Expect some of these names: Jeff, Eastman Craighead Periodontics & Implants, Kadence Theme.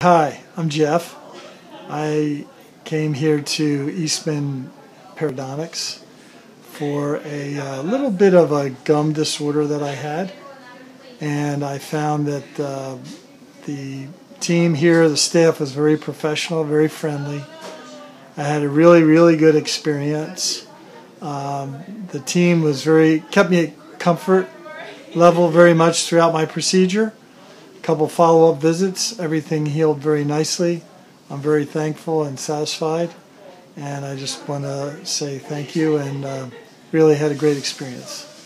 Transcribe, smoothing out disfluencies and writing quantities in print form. Hi, I'm Jeff. I came here to Eastman Periodontics for a little bit of a gum disorder that I had, and I found that the team here, the staff, was very professional, very friendly. I had a really good experience. The team was kept me at comfort level very much throughout my procedure. Couple follow-up visits, everything healed very nicely. I'm very thankful and satisfied, and I just want to say thank you and really had a great experience.